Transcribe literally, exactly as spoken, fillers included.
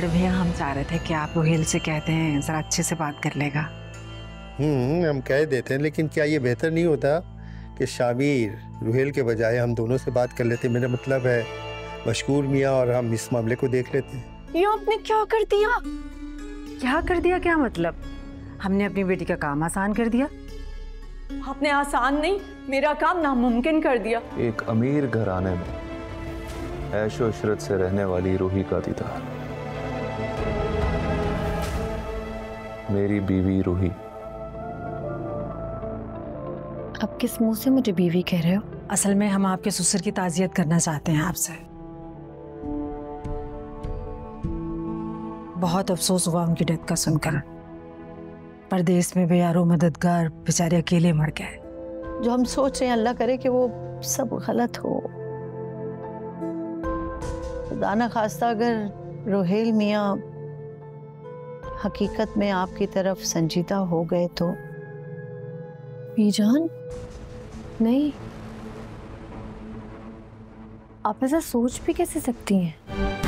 बड़े भैया, हम चाह रहे थे कि आप रोहिल से कहते हैं जरा अच्छे से बात कर लेगा। हम्म हम कह देते हैं, लेकिन क्या ये बेहतर नहीं होता कि शाबीर रोहिल के बजाय हम दोनों से बात कर लेते? मेरा मतलब है मशकूर मियाँ और हम इस मामले को देख लेते हैं। ये आपने क्या कर दिया? क्या कर दिया? क्या मतलब? हमने अपनी बेटी का काम आसान कर दिया। आपने आसान नहीं, मेरा काम नामुमकिन कर दिया। एक अमीर घराने में ऐशो इशरत से रहने वाली रूही का दीदार। मेरी बीवी रूही। आप किस मुंह से मुझे बीवी कह रहे हो? असल में हम आपके ससुर की ताज़ियत करना चाहते हैं आपसे। बहुत अफसोस हुआ उनकी डेथ का सुनकर। परदेश में बेयारो मददगार बेचारे अकेले मर गए। जो हम सोच रहे हैं, अल्लाह करे कि वो सब गलत हो। खुदा ना खास्ता अगर रोहिल मियाँ हकीकत में आपकी तरफ संजीदा हो गए तो। बीजान नहीं, आप ऐसा सोच भी कैसे सकती हैं?